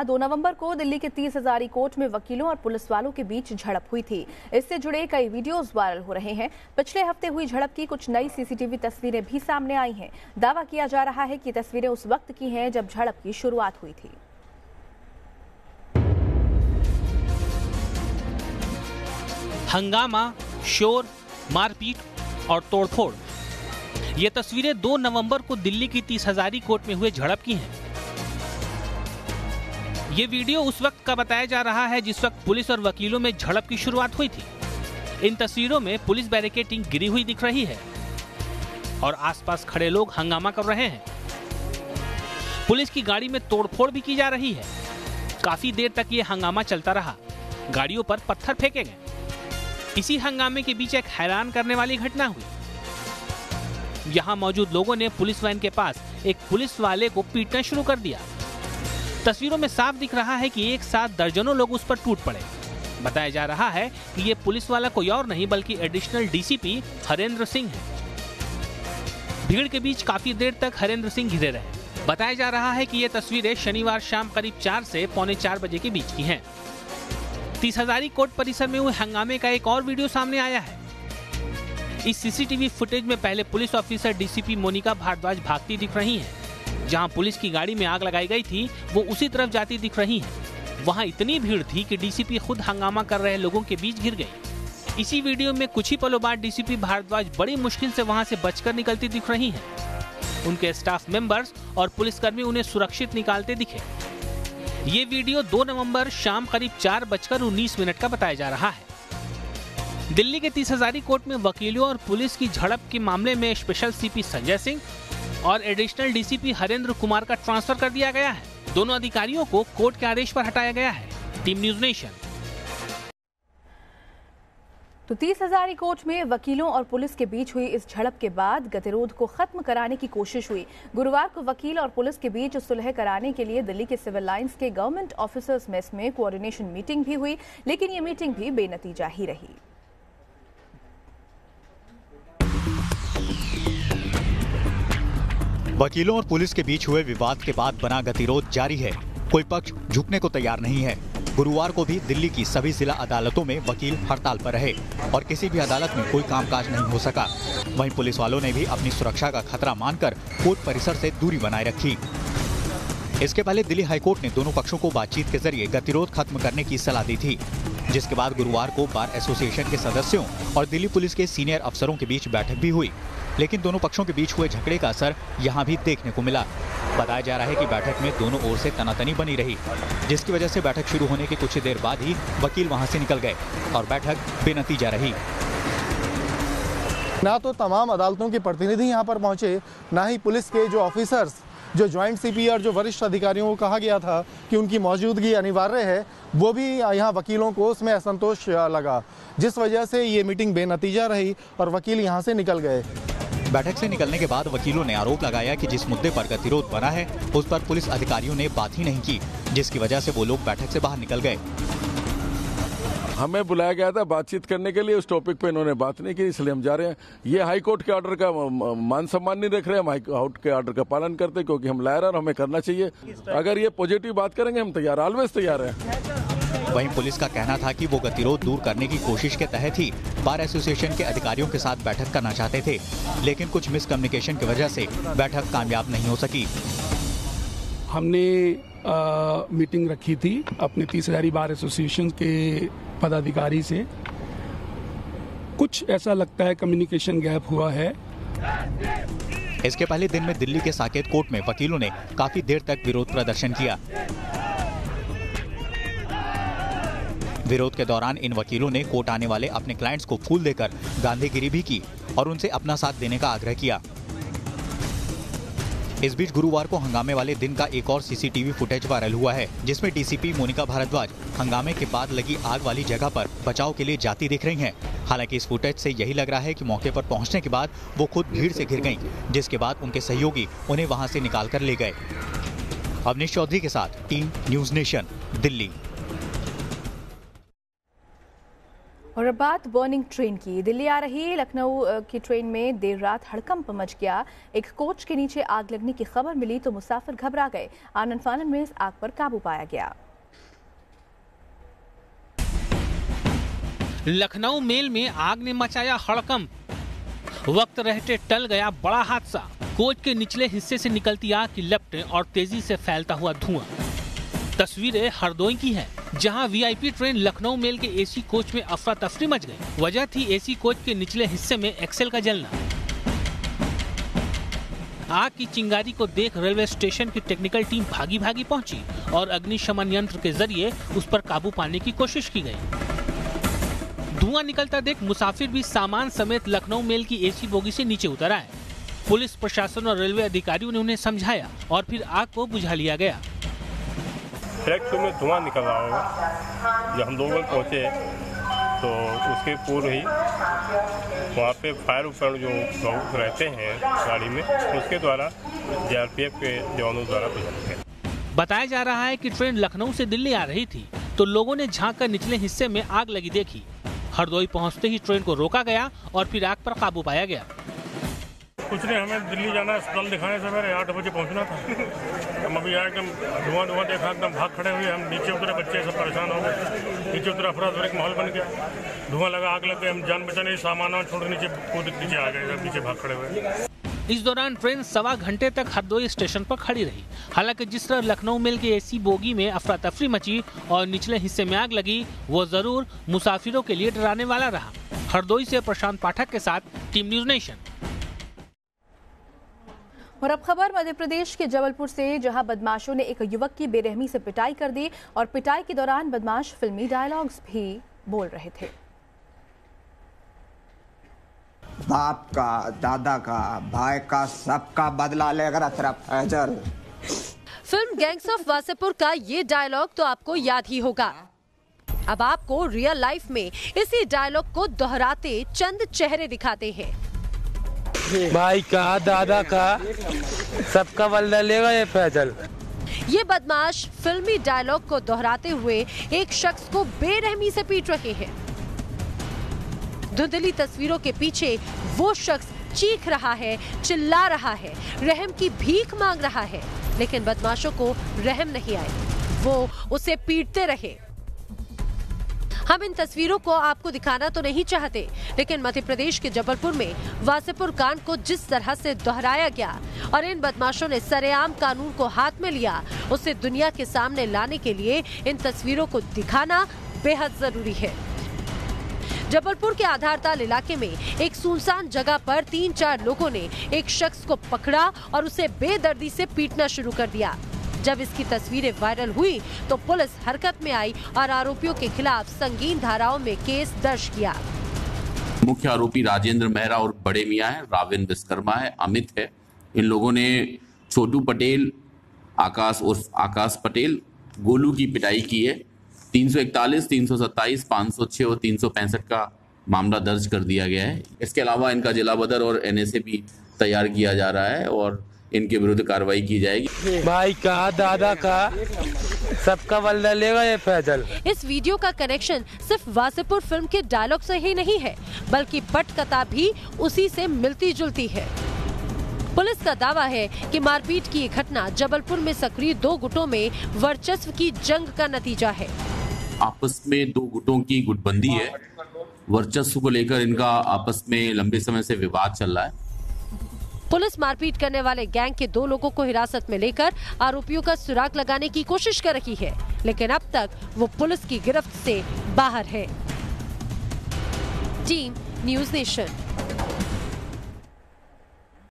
2 नवंबर को दिल्ली के 30 हजारी कोर्ट में वकीलों और पुलिस वालों के बीच झड़प हुई थी। इससे जुड़े कई वीडियोस वायरल हो रहे हैं। पिछले हफ्ते हुई झड़प की कुछ नई सीसीटीवी तस्वीरें भी सामने आई हैं। दावा किया जा रहा है कि तस्वीरें उस वक्त की हैं जब झड़प की शुरुआत हुई थी। हंगामा, शोर, मारपीट और तोड़फोड़, ये तस्वीरें 2 नवंबर को दिल्ली की 30 हजारी कोर्ट में हुए झड़प की हैं। ये वीडियो उस वक्त का बताया जा रहा है जिस वक्त पुलिस और वकीलों में झड़प की शुरुआत हुई थी। इन तस्वीरों में पुलिस बैरिकेडिंग गिरी हुई दिख रही है और आसपास खड़े लोग हंगामा कर रहे हैं। पुलिस की गाड़ी में तोड़फोड़ भी की जा रही है। काफी देर तक ये हंगामा चलता रहा। गाड़ियों पर पत्थर फेंके गए। इसी हंगामे के बीच एक हैरान करने वाली घटना हुई। यहाँ मौजूद लोगों ने पुलिस वैन के पास एक पुलिस वाले को पीटना शुरू कर दिया। तस्वीरों में साफ दिख रहा है कि एक साथ दर्जनों लोग उस पर टूट पड़े। बताया जा रहा है कि ये पुलिस वाला कोई और नहीं बल्कि एडिशनल डीसीपी हरेंद्र सिंह है। भीड़ के बीच काफी देर तक हरेंद्र सिंह घिरे रहे। बताया जा रहा है कि ये तस्वीरें शनिवार शाम करीब 4 से पौने 4 बजे के बीच की हैं। 30 हजारी कोर्ट परिसर में हुए हंगामे का एक और वीडियो सामने आया है। इस सीसीटीवी फुटेज में पहले police officer DCP Monika Bhardwaj भागती दिख रही है। जहां पुलिस की गाड़ी में आग लगाई गई थी वो उसी तरफ जाती दिख रही है। वहां इतनी भीड़ थी कि डीसीपी खुद हंगामा कर रहे लोगों के बीच गिर गई। इसी वीडियो में कुछ ही पलों बाद डीसीपी भारद्वाज बड़ी मुश्किल से वहां से बचकर निकलती दिख रही हैं। उनके स्टाफ मेंबर्स और पुलिसकर्मी उन्हें सुरक्षित निकालते दिखे। ये वीडियो 2 नवम्बर शाम करीब 4:19 का बताया जा रहा है। दिल्ली के 30 हजारी कोर्ट में वकीलों और पुलिस की झड़प के मामले में स्पेशल सीपी संजय सिंह और एडिशनल डीसीपी हरेंद्र कुमार का ट्रांसफर कर दिया गया है। दोनों अधिकारियों को कोर्ट के आदेश पर हटाया गया है। Team news nation. तो 30 हजारी कोर्ट में वकीलों और पुलिस के बीच हुई इस झड़प के बाद गतिरोध को खत्म कराने की कोशिश हुई। गुरुवार को वकील और पुलिस के बीच सुलह कराने के लिए दिल्ली के सिविल लाइन्स के गवर्नमेंट ऑफिसर्स मेस में कोऑर्डिनेशन मीटिंग भी हुई, लेकिन ये मीटिंग भी बेनतीजा ही रही। वकीलों और पुलिस के बीच हुए विवाद के बाद बना गतिरोध जारी है। कोई पक्ष झुकने को तैयार नहीं है। गुरुवार को भी दिल्ली की सभी जिला अदालतों में वकील हड़ताल पर रहे और किसी भी अदालत में कोई कामकाज नहीं हो सका। वहीं पुलिस वालों ने भी अपनी सुरक्षा का खतरा मानकर कोर्ट परिसर से दूरी बनाए रखी। इसके पहले दिल्ली हाईकोर्ट ने दोनों पक्षों को बातचीत के जरिए गतिरोध खत्म करने की सलाह दी थी, जिसके बाद गुरुवार को बार एसोसिएशन के सदस्यों और दिल्ली पुलिस के सीनियर अफसरों के बीच बैठक भी हुई, लेकिन दोनों पक्षों के बीच हुए झगड़े का असर यहां भी देखने को मिला। बताया जा रहा है कि बैठक में दोनों ओर से तनातनी बनी रही, जिसकी वजह से बैठक शुरू होने के कुछ देर बाद ही वकील वहां से निकल गए और बैठक बेनतीजा रही। ना तो तमाम अदालतों के प्रतिनिधि यहाँ पर पहुँचे, ना ही पुलिस के जो ऑफिसर्स, जो ज्वाइंट सीपी और जो वरिष्ठ अधिकारियों को कहा गया था कि उनकी मौजूदगी अनिवार्य है, वो भी यहाँ वकीलों को उसमें असंतोष लगा, जिस वजह से ये मीटिंग बेनतीजा रही और वकील यहाँ से निकल गए। बैठक से निकलने के बाद वकीलों ने आरोप लगाया कि जिस मुद्दे पर गतिरोध बना है उस पर पुलिस अधिकारियों ने बात ही नहीं की, जिसकी वजह से वो लोग बैठक से बाहर निकल गए। हमें बुलाया गया था बातचीत करने के लिए, उस टॉपिक पे इन्होंने बात नहीं की, इसलिए हम जा रहे हैं। ये हाई कोर्ट के ऑर्डर का मान सम्मान नहीं रख रहे, हम हाई कोर्ट के ऑर्डर का पालन करते, क्योंकि हम लायर और हमें करना चाहिए। अगर ये पॉजिटिव बात करेंगे हम तैयार, ऑलवेज तैयार हैं। वहीं पुलिस का कहना था कि वो गतिरोध दूर करने की कोशिश के तहत ही बार एसोसिएशन के अधिकारियों के साथ बैठक करना चाहते थे, लेकिन कुछ मिसकम्युनिकेशन की वजह से बैठक कामयाब नहीं हो सकी। हमने मीटिंग रखी थी अपने 30 हजारी बार एसोसिएशन के पदाधिकारी से। कुछ ऐसा लगता है कम्युनिकेशन गैप हुआ है। इसके पहले दिन में दिल्ली के साकेत कोर्ट में वकीलों ने काफी देर तक विरोध प्रदर्शन किया। विरोध के दौरान इन वकीलों ने कोर्ट आने वाले अपने क्लाइंट्स को फूल देकर गांधीगिरी भी की और उनसे अपना साथ देने का आग्रह किया। इस बीच गुरुवार को हंगामे वाले दिन का एक और सीसीटीवी फुटेज वायरल हुआ है, जिसमें डीसीपी मोनिका भारद्वाज हंगामे के बाद लगी आग वाली जगह पर बचाव के लिए जाती दिख रही हैं। हालांकि इस फुटेज से यही लग रहा है कि मौके पर पहुंचने के बाद वो खुद भीड़ से घिर गईं, जिसके बाद उनके सहयोगी उन्हें वहां से निकाल कर ले गए। अवनीश चौधरी के साथ टीम न्यूज़ नेशन, दिल्ली। और अब बात बर्निंग ट्रेन की। दिल्ली आ रही लखनऊ की ट्रेन में देर रात हड़कंप मच गया। एक कोच के नीचे आग लगने की खबर मिली तो मुसाफिर घबरा गए। आनन फानन में इस आग पर काबू पाया गया। लखनऊ मेल में आग ने मचाया हड़कंप। वक्त रहते टल गया बड़ा हादसा। कोच के निचले हिस्से से निकलती आग की लपटें और तेजी से फैलता हुआ धुआं। तस्वीरें हरदोई की है, जहां वीआईपी ट्रेन लखनऊ मेल के एसी कोच में अफरा तफरी मच गई। वजह थी एसी कोच के निचले हिस्से में एक्सेल का जलना। आग की चिंगारी को देख रेलवे स्टेशन की टेक्निकल टीम भागी पहुंची और अग्निशमन यंत्र के जरिए उस पर काबू पाने की कोशिश की गई। धुआं निकलता देख मुसाफिर भी सामान समेत लखनऊ मेल की एसी बोगी से नीचे उतर आए। पुलिस प्रशासन और रेलवे अधिकारियों ने उन्हें समझाया और फिर आग को बुझा लिया गया। फैक्ट्री में धुआं निकल रहा होगा। जब हम लोग पहुंचे तो उसके पूर्व ही वहाँ पे फायर उपकरण जो लोग रहते हैं गाड़ी में, उसके द्वारा JRPF के जवानों द्वारा बुझाया गया। बताया जा रहा है कि ट्रेन लखनऊ से दिल्ली आ रही थी तो लोगों ने झांक कर निचले हिस्से में आग लगी देखी। हरदोई पहुँचते ही ट्रेन को रोका गया और फिर आग पर काबू पाया गया। कुछ नहीं, हमें दिल्ली जाना, अस्पताल दिखाने से मेरे 8 बजे पहुंचना था। हम अभी आए, एकदम धुआं देखा, एकदम भाग खड़े हुए। हम नीचे उतरे, बच्चे सब परेशान हो गए। नीचे उतरा, अफरा-तफरी का माहौल बन गया। धुआं लगा, आग लग गई। हम जान बचाने सामान छोड़ नीचे कूद नीचे आ गए, सब नीचे भाग खड़े हुए। इस दौरान ट्रेन सवा घंटे तक हरदोई स्टेशन पर खड़ी रही। हालांकि जिस तरह लखनऊ मेल के एसी बोगी में अफरा तफरी मची और निचले हिस्से में आग लगी, वो जरूर मुसाफिरों के लिए डराने वाला रहा। हरदोई से प्रशांत पाठक के साथ टीम न्यूज नेशन। और अब खबर मध्य प्रदेश के जबलपुर से, जहां बदमाशों ने एक युवक की बेरहमी से पिटाई कर दी और पिटाई के दौरान बदमाश फिल्मी डायलॉग्स भी बोल रहे थे। बाप का, दादा का, भाई का, सबका बदला लेकर तेरा Faizal. Film gangs of Wasseypur का ये डायलॉग तो आपको याद ही होगा। अब आपको रियल लाइफ में इसी डायलॉग को दोहराते चंद चेहरे दिखाते हैं। भाई का, दादा का, सबका बदला लेगा ये फैजल। ये बदमाश फिल्मी डायलॉग को दोहराते हुए एक शख्स को बेरहमी से पीट रहे हैं। धुंधली तस्वीरों के पीछे वो शख्स चीख रहा है, चिल्ला रहा है, रहम की भीख मांग रहा है, लेकिन बदमाशों को रहम नहीं आई, वो उसे पीटते रहे। हम इन तस्वीरों को आपको दिखाना तो नहीं चाहते, लेकिन मध्य प्रदेश के जबलपुर में वासेपुर कांड को जिस तरह से दोहराया गया और इन बदमाशों ने सरेआम कानून को हाथ में लिया, उसे दुनिया के सामने लाने के लिए इन तस्वीरों को दिखाना बेहद जरूरी है। जबलपुर के आधारताल इलाके में एक सुनसान जगह पर 3-4 लोगों ने एक शख्स को पकड़ा और उसे बेदर्दी से पीटना शुरू कर दिया। जब इसकी तस्वीरें वायरल हुई तो पुलिस हरकत में आई और आरोपियों के खिलाफ संगीन धाराओं में केस दर्ज किया। मुख्य आरोपी राजेंद्र महरा और बड़े मियां है, राविन विश्वकर्मा है, अमित है। इन लोगों ने चोटु पटेल, आकाश उर्फ आकाश पटेल, गोलू की पिटाई की है। 341, 327, 506 और 365 का मामला दर्ज कर दिया गया है। इसके अलावा इनका जिला बदर और NSA भी तैयार किया जा रहा है और इनके विरुद्ध कार्रवाई की जाएगी। भाई का, दादा का, सबका बदला लेगा ये फैजल। इस वीडियो का कनेक्शन सिर्फ वासेपुर फिल्म के डायलॉग से ही नहीं है, बल्कि पटकथा भी उसी से मिलती जुलती है। पुलिस का दावा है कि मारपीट की घटना जबलपुर में सक्रिय 2 गुटों में वर्चस्व की जंग का नतीजा है। आपस में 2 गुटों की गुटबंदी है। वर्चस्व को लेकर इनका आपस में लंबे समय से विवाद चल रहा है। पुलिस मारपीट करने वाले गैंग के 2 लोगों को हिरासत में लेकर आरोपियों का सुराग लगाने की कोशिश कर रही है, लेकिन अब तक वो पुलिस की गिरफ्त से बाहर है। Team news nation.